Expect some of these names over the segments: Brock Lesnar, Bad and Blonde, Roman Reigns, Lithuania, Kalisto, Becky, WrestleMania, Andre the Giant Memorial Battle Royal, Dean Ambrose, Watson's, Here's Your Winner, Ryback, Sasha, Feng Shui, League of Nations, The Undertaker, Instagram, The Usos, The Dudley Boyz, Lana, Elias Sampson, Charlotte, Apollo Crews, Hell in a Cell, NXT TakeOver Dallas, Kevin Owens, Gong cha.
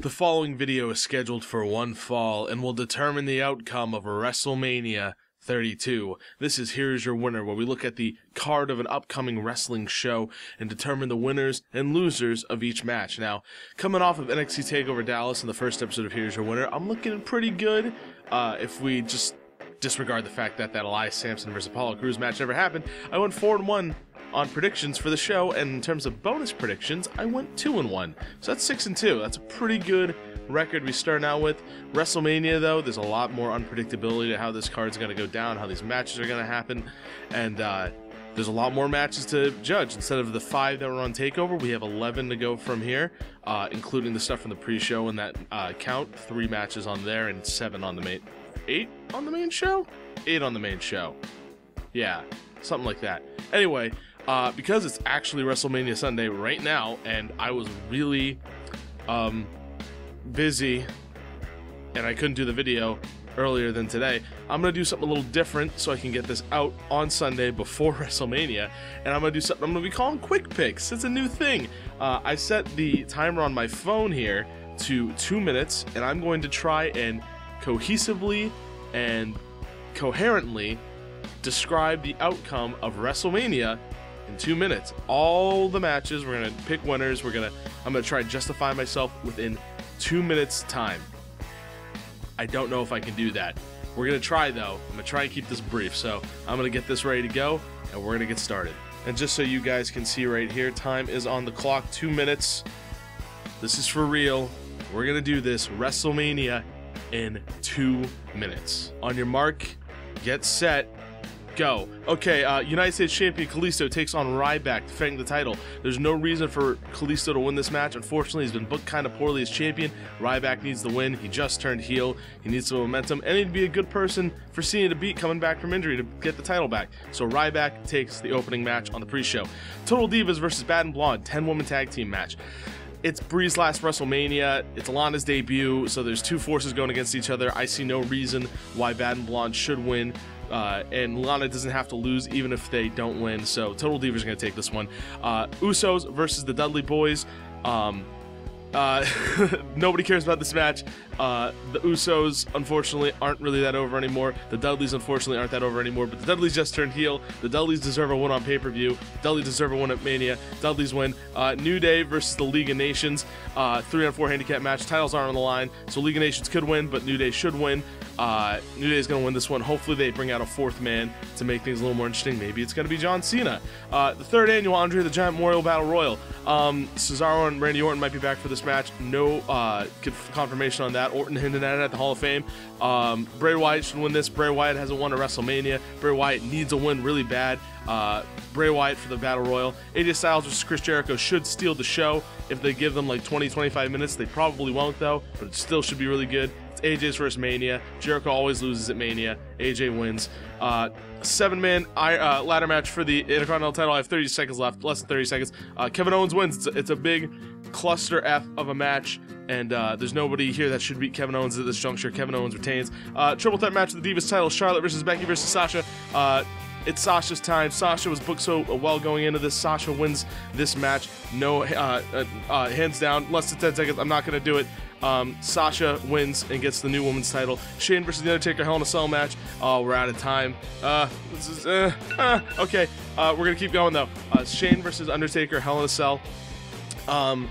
The following video is scheduled for one fall and will determine the outcome of WrestleMania 32. This is Here's Your Winner, where we look at the card of an upcoming wrestling show and determine the winners and losers of each match. Now, coming off of NXT TakeOver Dallas in the first episode of Here's Your Winner, I'm looking pretty good if we just disregard the fact that Elias Sampson versus Apollo Crews match never happened. I went 4-1. On predictions for the show, and in terms of bonus predictions, I went 2-1. So that's 6-2. That's a pretty good record we start out with. WrestleMania, though, there's a lot more unpredictability to how this card's going to go down, how these matches are going to happen, and there's a lot more matches to judge. Instead of the 5 that were on TakeOver, we have 11 to go from here, including the stuff from the pre-show and that count. 3 matches on there and 7 on the main... 8 on the main show? 8 on the main show. Yeah, something like that. Anyway... because it's actually WrestleMania Sunday right now, and I was really busy and I couldn't do the video earlier than today, I'm going to do something a little different so I can get this out on Sunday before WrestleMania, and I'm going to do something I'm going to be calling Quick Picks. It's a new thing. I set the timer on my phone here to 2 minutes, and I'm going to try and cohesively and coherently describe the outcome of WrestleMania in 2 minutes. All the matches, we're gonna pick winners, I'm gonna try and justify myself within 2 minutes time. I don't know if I can do that. We're gonna try though. I'm gonna try and keep this brief, so I'm gonna get this ready to go and we're gonna get started. And just so you guys can see right here, time is on the clock, 2 minutes. This is for real. We're gonna do this WrestleMania in 2 minutes. On your mark, get set, go. Okay, United States Champion Kalisto takes on Ryback, defending the title. There's no reason for Kalisto to win this match. Unfortunately, he's been booked kind of poorly as champion. Ryback needs the win. He just turned heel. He needs some momentum, and he'd be a good person for Cena to beat coming back from injury to get the title back. So Ryback takes the opening match on the pre-show. Total Divas versus Bad and Blonde, 10-woman tag team match. It's Bree's last WrestleMania, it's Lana's debut, so there's two forces going against each other. I see no reason why Bad and Blonde should win, and Lana doesn't have to lose even if they don't win, so Total Divas are going to take this one. Usos versus the Dudley Boyz. Nobody cares about this match. The Usos, unfortunately, aren't really that over anymore. The Dudleys, unfortunately, aren't that over anymore. But the Dudleys just turned heel. The Dudleys deserve a win on pay-per-view. Dudleys deserve a win at Mania. Dudleys win. New Day versus the League of Nations. 3-on-4 handicap match. Titles aren't on the line. So League of Nations could win, but New Day should win. New Day's going to win this one. Hopefully they bring out a fourth man to make things a little more interesting. Maybe it's going to be John Cena. The 3rd annual Andre the Giant Memorial Battle Royal. Cesaro and Randy Orton might be back for this match. No confirmation on that. Orton hinted at it at the Hall of Fame. Bray Wyatt should win this. Bray Wyatt hasn't won a WrestleMania. Bray Wyatt needs a win really bad. Bray Wyatt for the Battle Royal. AJ Styles versus Chris Jericho should steal the show if they give them like 20-25 minutes. They probably won't though, but it still should be really good. It's AJ's first Mania. Jericho always loses at Mania. AJ wins. 7-man ladder match for the Intercontinental title. I have 30 seconds left, less than 30 seconds. Kevin Owens wins. It's a big cluster F of a match, and there's nobody here that should beat Kevin Owens at this juncture. Kevin Owens retains. Triple threat match for the Divas title. Charlotte versus Becky versus Sasha. It's Sasha's time. Sasha was booked so well going into this. Sasha wins this match. No, hands down. Less than 10 seconds. I'm not going to do it. Sasha wins and gets the new women's title. Shane versus The Undertaker, Hell in a Cell match. Oh, we're out of time. This is, okay, we're going to keep going, though. Shane versus Undertaker, Hell in a Cell. I'm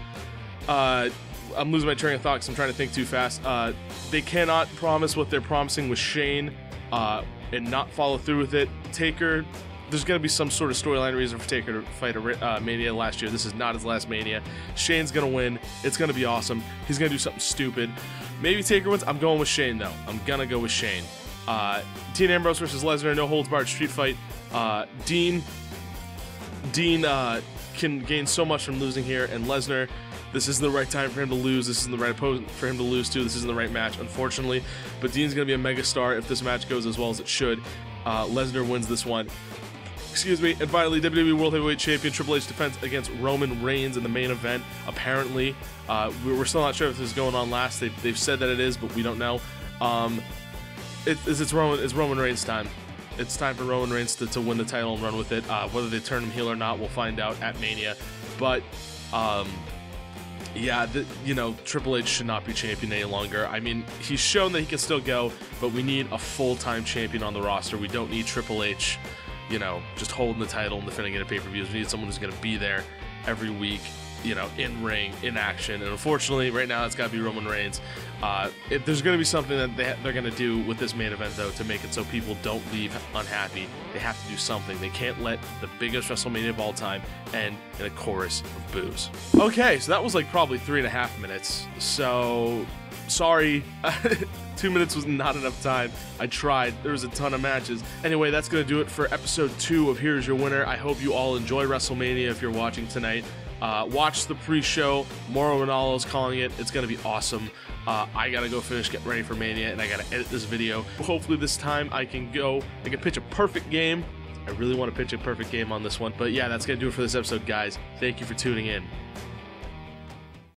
losing my train of thought because I'm trying to think too fast. They cannot promise what they're promising with Shane and not follow through with it. Taker, there's going to be some sort of storyline reason for Taker to fight Mania last year. This is not his last Mania. Shane's going to win. It's going to be awesome. He's going to do something stupid. Maybe Taker wins. I'm going with Shane, though. I'm going to go with Shane. Dean Ambrose versus Lesnar, no holds barred street fight. Dean can gain so much from losing here, and Lesnar, this isn't the right time for him to lose. This isn't the right opponent for him to lose to. This isn't the right match, unfortunately. But Dean's going to be a mega star if this match goes as well as it should. Lesnar wins this one. Excuse me. And finally, WWE World Heavyweight Champion Triple H defends against Roman Reigns in the main event. Apparently, we're still not sure if this is going on last. They've said that it is, but we don't know. It's Roman Reigns' time. It's time for Roman Reigns to win the title and run with it. Whether they turn him heel or not, we'll find out at Mania. But yeah, you know, Triple H should not be champion any longer. I mean, he's shown that he can still go, but we need a full-time champion on the roster. We don't need Triple H, you know, just holding the title and defending it at pay-per-views. We need someone who's going to be there every week, you know, in ring, in action. And unfortunately, right now, it's got to be Roman Reigns. If there's going to be something that they're going to do with this main event, though, to make it so people don't leave unhappy, they have to do something. They can't let the biggest WrestleMania of all time end in a chorus of boos. Okay, so that was like probably 3.5 minutes. So, sorry. 2 minutes was not enough time. I tried. There was a ton of matches. Anyway, that's going to do it for episode 2 of Here's Your Winner. I hope you all enjoy WrestleMania if you're watching tonight. Watch the pre-show. Mauro Ranallo's calling it. It's going to be awesome. I got to go finish, get ready for Mania, and I got to edit this video. Hopefully this time I can go, I can pitch a perfect game. I really want to pitch a perfect game on this one. But yeah, that's going to do it for this episode, guys. Thank you for tuning in.